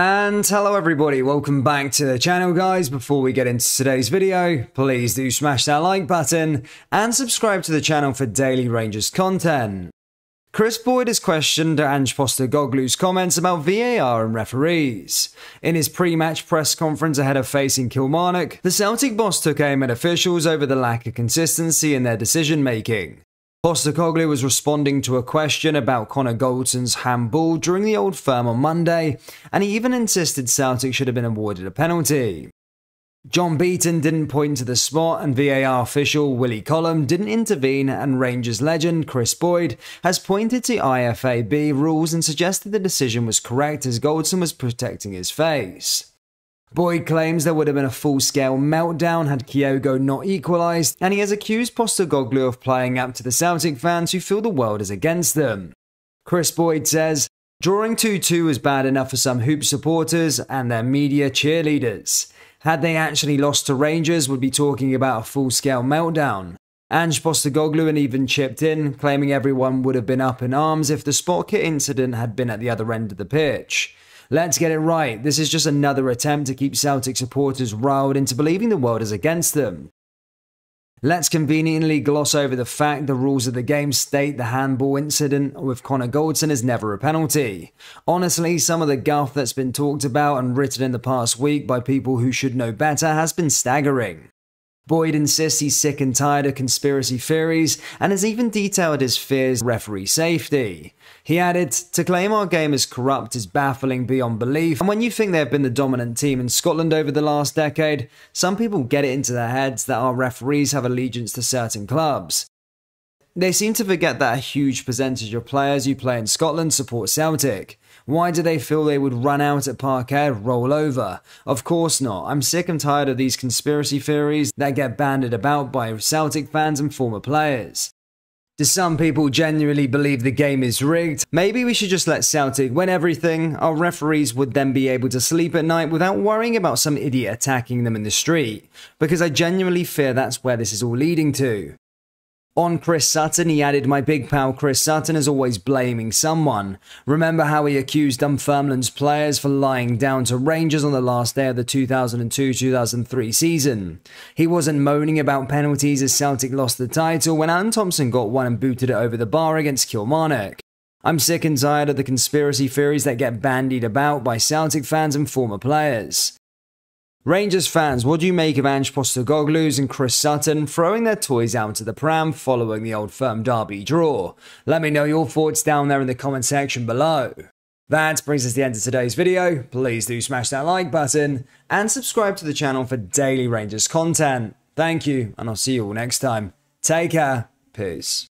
And hello everybody, welcome back to the channel guys. Before we get into today's video, please do smash that like button and subscribe to the channel for daily Rangers content. Kris Boyd has questioned Ange Postecoglou's comments about VAR and referees. In his pre-match press conference ahead of facing Kilmarnock, the Celtic boss took aim at officials over the lack of consistency in their decision making. Postecoglou was responding to a question about Connor Goldson's handball during the Old Firm on Monday, and he even insisted Celtic should have been awarded a penalty. John Beaton didn't point to the spot, and VAR official Willie Collum didn't intervene, and Rangers legend Kris Boyd has pointed to IFAB rules and suggested the decision was correct as Goldson was protecting his face. Boyd claims there would have been a full-scale meltdown had Kyogo not equalised, and he has accused Postecoglou of playing up to the Celtic fans who feel the world is against them. Kris Boyd says, "Drawing 2-2 was bad enough for some Hoop supporters and their media cheerleaders. Had they actually lost to Rangers, we'd be talking about a full-scale meltdown." Ange Postecoglou and even chipped in, claiming everyone would have been up in arms if the spot kick incident had been at the other end of the pitch. "Let's get it right. This is just another attempt to keep Celtic supporters riled into believing the world is against them. Let's conveniently gloss over the fact the rules of the game state the handball incident with Connor Goldson is never a penalty. Honestly, some of the guff that's been talked about and written in the past week by people who should know better has been staggering." Boyd insists he's sick and tired of conspiracy theories and has even detailed his fears referee safety. He added, "To claim our game is corrupt is baffling beyond belief, and when you think they've been the dominant team in Scotland over the last decade, some people get it into their heads that our referees have allegiance to certain clubs. They seem to forget that a huge percentage of players who play in Scotland support Celtic. Why do they feel they would run out at parquet, roll over? Of course not. I'm sick and tired of these conspiracy theories that get bandied about by Celtic fans and former players. Do some people genuinely believe the game is rigged? Maybe we should just let Celtic win everything. Our referees would then be able to sleep at night without worrying about some idiot attacking them in the street, because I genuinely fear that's where this is all leading to." On Chris Sutton, he added, "My big pal Chris Sutton is always blaming someone. Remember how he accused Dunfermline's players for lying down to Rangers on the last day of the 2002-2003 season. He wasn't moaning about penalties as Celtic lost the title when Alan Thompson got one and booted it over the bar against Kilmarnock. I'm sick and tired of the conspiracy theories that get bandied about by Celtic fans and former players. Rangers fans, what do you make of Ange Postecoglou's and Kris Sutton throwing their toys out to the pram following the Old Firm derby draw? Let me know your thoughts down there in the comment section below." That brings us to the end of today's video. Please do smash that like button and subscribe to the channel for daily Rangers content. Thank you, and I'll see you all next time. Take care. Peace.